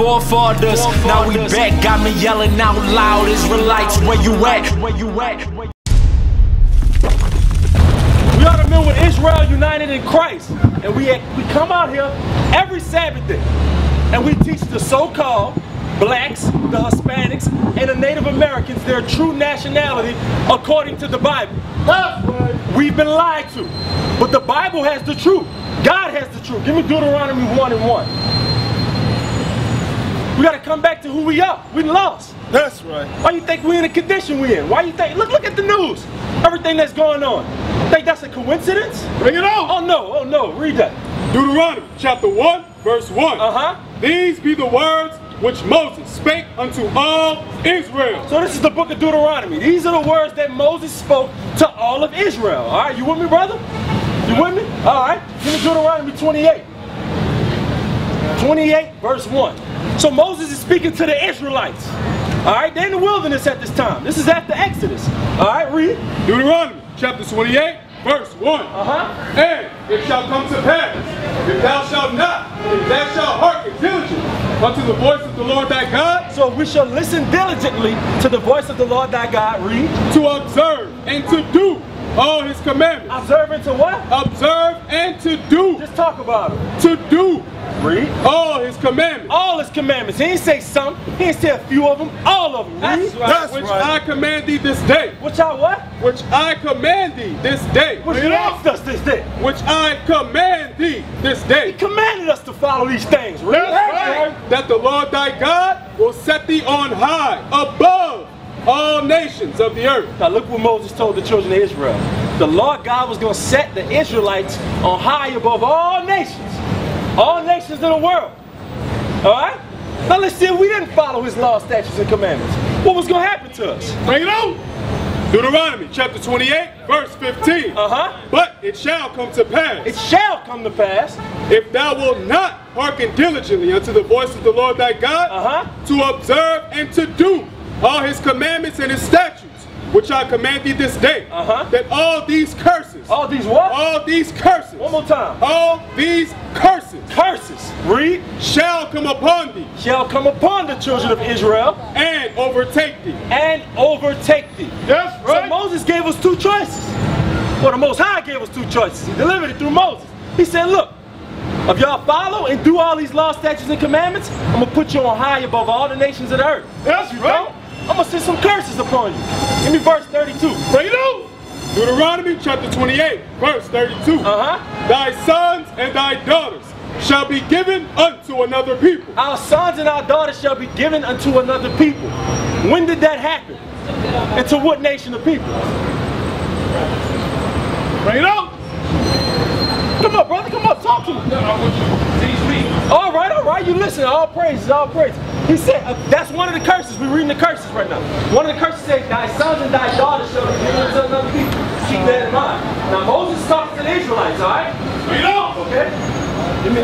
forefathers. Now we back, got me yelling out loud, Israelites, where you at? Where you at? We are the men with Israel United in Christ, and we come out here every Sabbath day, and we teach the so-called blacks, the Hispanics, and the Native Americans their true nationality according to the Bible. We've been lied to, but the Bible has the truth. God has the truth. Give me Deuteronomy 1:1. We gotta come back to who we are. We lost. That's right. Why you think we in the condition we in? Why you think? Look at the news. Everything that's going on. Think that's a coincidence? Bring it on. Oh no, read that. Deuteronomy chapter 1:1. These be the words which Moses spake unto all Israel. So this is the book of Deuteronomy. These are the words that Moses spoke to all of Israel. All right, you with me, brother? You with me? All right, give me Deuteronomy 28:1. So Moses is speaking to the Israelites. All right, they're in the wilderness at this time. This is after Exodus. All right, read. Deuteronomy chapter 28:1. And it shall come to pass, if thou shalt not, if thou shalt hearken diligently unto the voice of the Lord thy God. So we shall listen diligently to the voice of the Lord thy God. Read. To observe and to do all his commandments. Observe and to what? Observe and to do. Just talk about it. To do. Read. All his commandments. All his commandments. He didn't say some. He didn't say a few of them. All of them. Read. That's right. That's which right. I command thee this day. Which I what? Which I command thee this day. Which he asked us this day. Which I command thee this day. He commanded us to follow these things. Read. That's right. That the Lord thy God will set thee on high above all nations of the earth. Now look what Moses told the children of Israel. The Lord God was going to set the Israelites on high above all nations. All nations of the world. Alright? Now let's see if we didn't follow his law, statutes, and commandments. What was going to happen to us? Bring it on! Deuteronomy chapter 28:15. But it shall come to pass. It shall come to pass. If thou wilt not hearken diligently unto the voice of the Lord thy God, to observe and to do all his commandments and his statutes, which I command thee this day, that all these curses. All these what? All these curses. One more time. All these curses. Curses. Read. Shall come upon thee. Shall come upon the children of Israel. And overtake thee. And overtake thee. That's right. So Moses gave us two choices. Well, the Most High gave us two choices. He delivered it through Moses. He said, look, if y'all follow and do all these laws, statutes, and commandments, I'm going to put you on high above all the nations of the earth. That's right. I'm going to send some curses upon you. Give me verse 32. Bring it on. Deuteronomy chapter 28:32. Thy sons and thy daughters shall be given unto another people. Our sons and our daughters shall be given unto another people. When did that happen? And to what nation of people? Bring it on. Come on, brother. Come on. Talk to me. All right, you listen. All praises, all praises. He said, that's one of the curses. We're reading the curses right now. One of the curses says, thy sons and thy daughters shall be given to another people. Keep that in mind. Now, Moses talks to the Israelites, all right? Read up! Okay? Give me,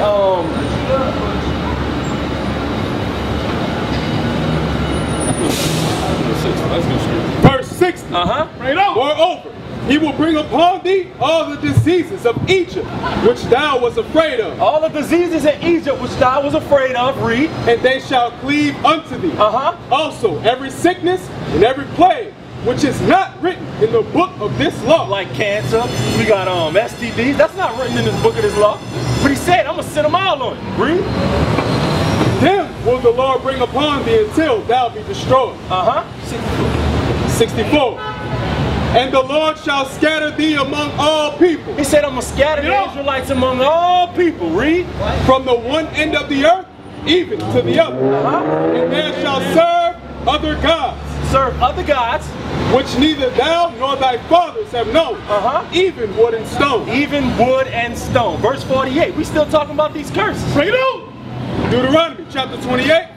verse 60. Read up! Moreover, he will bring upon thee all the diseases of Egypt, which thou was afraid of. All the diseases in Egypt, which thou was afraid of. Read. And they shall cleave unto thee. Also, every sickness and every plague, which is not written in the book of this law. Like cancer, we got STDs. That's not written in the book of this law. But he said, I'm going to send them all on you. Read. Then will the Lord bring upon thee until thou be destroyed. 64. And the Lord shall scatter thee among all people. He said, I'm going to scatter the Israelites among all people. Read. From the one end of the earth, even to the other. And there shall serve other gods. Serve other gods. Which neither thou nor thy fathers have known. Even wood and stone. Even wood and stone. Verse 48. We still talking about these curses. Bring it on. Deuteronomy chapter 28:48.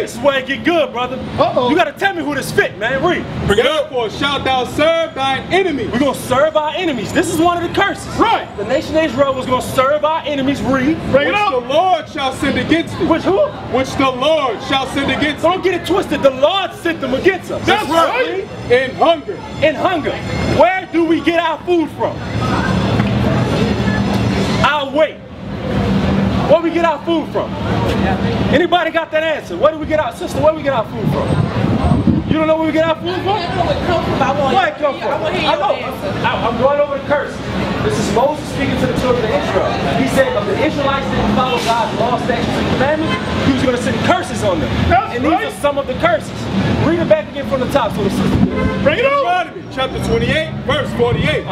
This is where it get good, brother. You gotta tell me who this fit, man. Read. Therefore shalt thou serve thine enemies. We're gonna serve our enemies. This is one of the curses. Right. The nation of Israel was gonna serve our enemies. Read. Bring it up. Which the Lord shall send against thee. Which who? Which the Lord shall send against thee. Don't get it twisted. The Lord sent them against us. That's right. In hunger. In hunger. Where do we get our food from? Our weight. Where we get our food from? Anybody got that answer? Where do we get our, sister, where do we get our food from? You don't know where we get our food from? I know where it comes from. Where it comes from? I know. I'm going over the curse. This is Moses speaking to the children of Israel. He said if the Israelites didn't follow God's law, statutes, and commandments, he was going to send curses on them. That's and these right. are some of the curses. Read it back again from the top so the sister. Bring it on! Chapter 28, verse 48.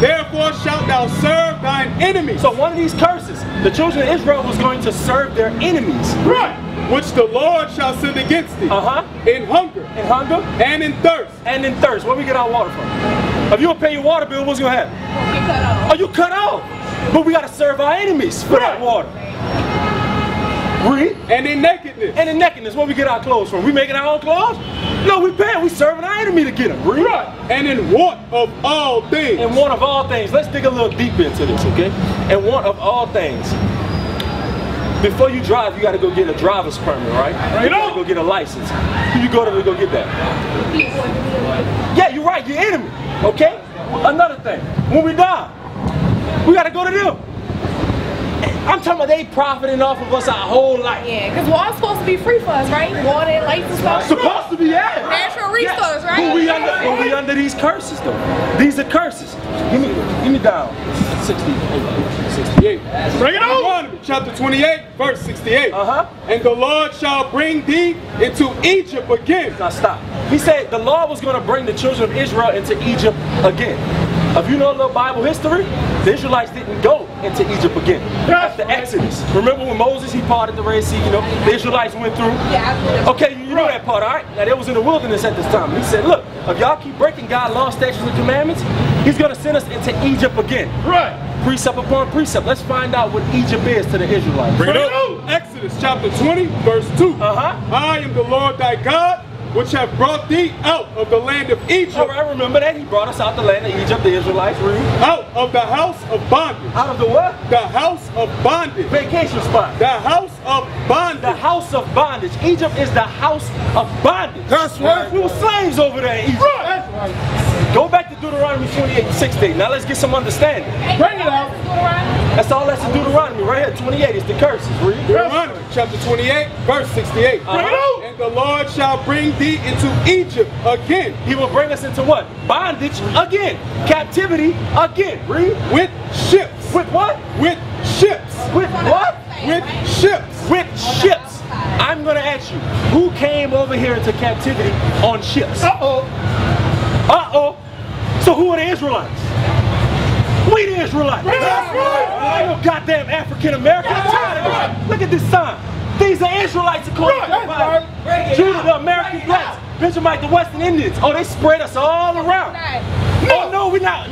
Therefore shalt thou serve thine enemies. So one of these curses, the children of Israel was going to serve their enemies. Right. Which the Lord shall send against thee. In hunger. In hunger. And in thirst. And in thirst. Where we get our water from? If you don't pay your water bill, what's gonna happen? We'll be cut off. Oh, you cut off. But we gotta serve our enemies for that water. Read. And in nakedness. And in nakedness, where we get our clothes from? We making our own clothes? No, we paying. We serving our enemy to get them. Read. Right. And in want of all things. In want of all things. Let's dig a little deeper into this, okay? In want of all things. Before you drive, you gotta go get a driver's permit, right? You gotta go get a license. Who you go to go get that? Yeah, you're right. Your enemy. Okay. Another thing. When we die, we gotta go to them. I'm talking about they profiting off of us our whole life. Yeah, because water's supposed to be free for us, right? Water and lights and stuff. Supposed to be, yeah. Natural resource, right? When we under, these curses, though. These are curses. Give me down. 68. Bring it on! Chapter 28, verse 68. And the Lord shall bring thee into Egypt again. Now stop. He said the Lord was going to bring the children of Israel into Egypt again. If you know a little Bible history, the Israelites didn't go into Egypt again after Exodus. Remember when Moses, he parted the Red Sea, you know, the Israelites went through? Okay, you know that part, all right? Now, they was in the wilderness at this time. He said, look, if y'all keep breaking God's law, statutes, and commandments, he's going to send us into Egypt again. Right. Precept upon precept. Let's find out what Egypt is to the Israelites. Bring it up. Exodus chapter 20, verse 2. I am the Lord thy God, which have brought thee out of the land of Egypt. All right, remember that? He brought us out the land of Egypt, the Israelites, read. Out of the house of bondage. Out of the what? The house of bondage. Vacation spot. The house of bondage. The house of bondage. Egypt is the house of bondage. That's right. We were slaves over there in Egypt. That's right. Go back to Deuteronomy 28:16. Now let's get some understanding. Bring it out. That's all that's in Deuteronomy. Right here, 28 is the curses. Read. Deuteronomy chapter 28, verse 68. Bring it out. And the Lord shall bring thee into Egypt again. He will bring us into what? Bondage again. Captivity again. Read. With ships. With what? With ships. With what? With ships. With ships. I'm going to ask you, who came over here into captivity on ships? So who are the Israelites? We the Israelites. I know goddamn African American. I'm tired of it. Look at this sign. These are Israelites according to the Bible. Judah, the American blacks, Benjamite, the Western Indians. Oh, they spread us all around. No, no, we're not.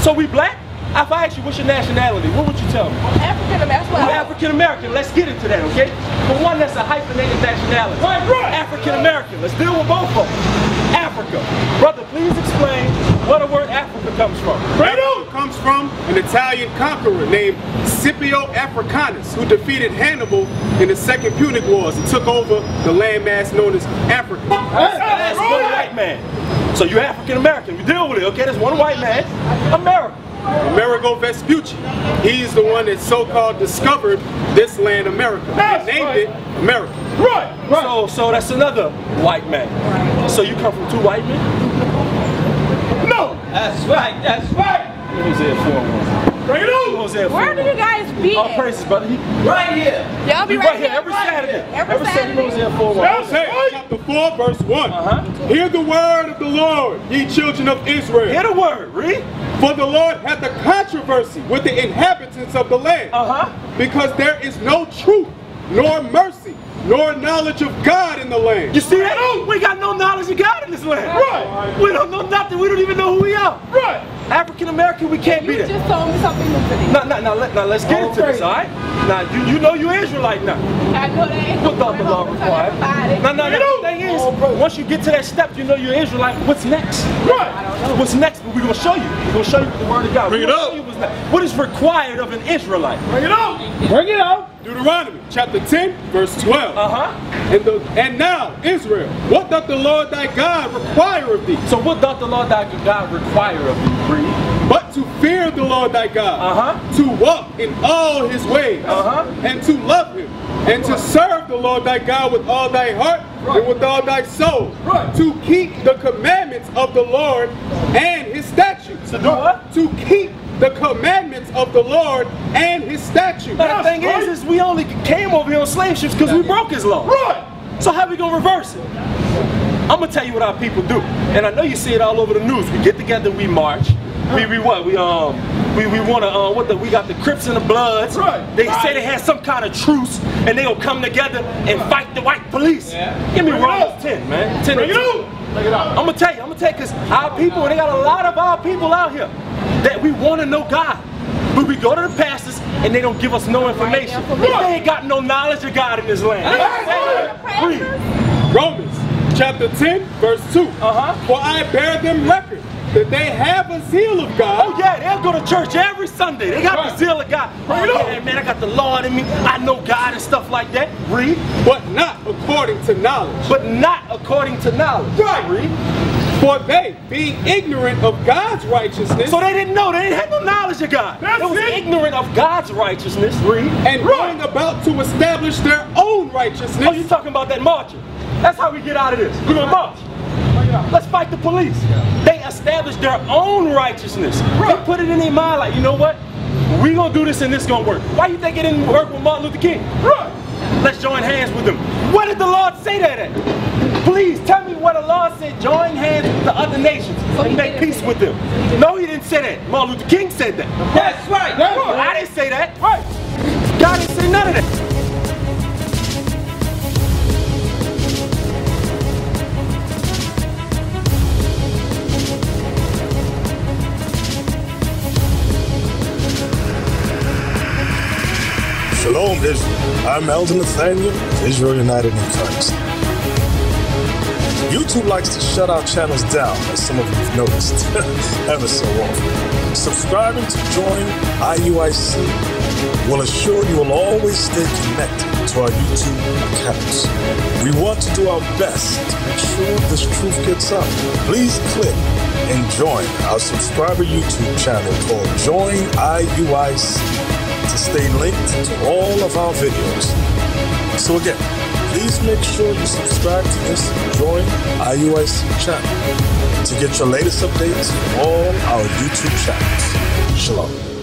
So we black? If I asked you, what's your nationality? What would you tell me? African American. We're African American. Let's get into that, okay? But one that's a hyphenated nationality. African American. Let's deal with both of them. Africa. Brother, please explain where the word Africa comes from. It comes from an Italian conqueror named Scipio Africanus, who defeated Hannibal in the Second Punic Wars and took over the landmass known as Africa. That's one white man. So you're African American. You deal with it, okay? That's one white man. America. Amerigo Vespucci. He's the one that so-called discovered this land, America. He named it America. So that's another white man. So you come from two white men? No. That's right. That's right. Where do you guys be? All praises, brother. Right here. Y'all be right here every Saturday. Every Saturday. Hosea 4:1. Chapter 4, verse 1. Hear the word of the Lord, ye children of Israel. Hear the word. Read. For the Lord hath a controversy with the inhabitants of the land, because there is no truth, nor mercy, nor knowledge of God in the land. You see that? We got no knowledge of God in this land. We don't know nothing. We don't even know who we are. African American, we can't be that. You just told me something new today. Now let's get into this, all right? Now you know you're Israelite now. I know that. What does the law require? No. The thing is, once you get to that step, you know you're Israelite. What's next? I don't know. What's next? But we're gonna show you. We're gonna show you the word of God. Bring it up. What is required of an Israelite? Bring it up. Bring it up. Deuteronomy chapter 10, verse 12. And now, Israel, what doth the Lord thy God require of thee? So what doth the Lord thy God require of thee? Read. But to fear the Lord thy God, to walk in all his ways, and to love him, and to serve the Lord thy God with all thy heart and with all thy soul, to keep the commandments of the Lord and his statutes. To do what? To keep the commandments of the Lord and his statutes. But the thing is we only came over here on slave ships because we broke his law. So how we gonna reverse it? I'm gonna tell you what our people do, and I know you see it all over the news. We get together, we march, we got the Crips and the Bloods. They say they had some kind of truce, and they gonna come together and fight the white police. Give me Romans 10, man. 10 to 2. I'm gonna tell you, because our people, and they got a lot of our people out here that we want to know God, but we go to the pastors and they don't give us no information. They ain't got no knowledge of God in this land. Read. Romans chapter 10, verse 2. For I bear them record that they have a zeal of God. Oh yeah, they'll go to church every Sunday. They got the zeal of God. Yeah, man, I got the Lord in me. I know God and stuff like that. Read. But not according to knowledge. Read. For they, being ignorant of God's righteousness. So they didn't know. They didn't have no knowledge of God. They was ignorant of God's righteousness. Read. And going about to establish their own righteousness. Oh, you talking about that marching. That's how we get out of this. We're going to march. Let's fight the police. They established their own righteousness. They put it in their mind like, you know what? We're going to do this and this going to work. Why you think it didn't work with Martin Luther King? Let's join hands with them. Where did the Lord say that at? Please tell me where the Lord said join hands with the other nations and make peace with them. No, he didn't say that. Martin Luther King said that. That's right. That's right. I didn't say that. God didn't say none of that. Shalom, Israel. I'm Eldon Nathaniel, Israel United in Christ. YouTube likes to shut our channels down, as some of you have noticed, ever so often. Subscribing to join IUIC will assure you will always stay connected to our YouTube accounts. We want to do our best to make sure this truth gets out. Please click and join our subscriber YouTube channel called Join IUIC to stay linked to all of our videos. So again, please make sure you subscribe to this Join IUIC channel to get your latest updates on all our YouTube channels. Shalom.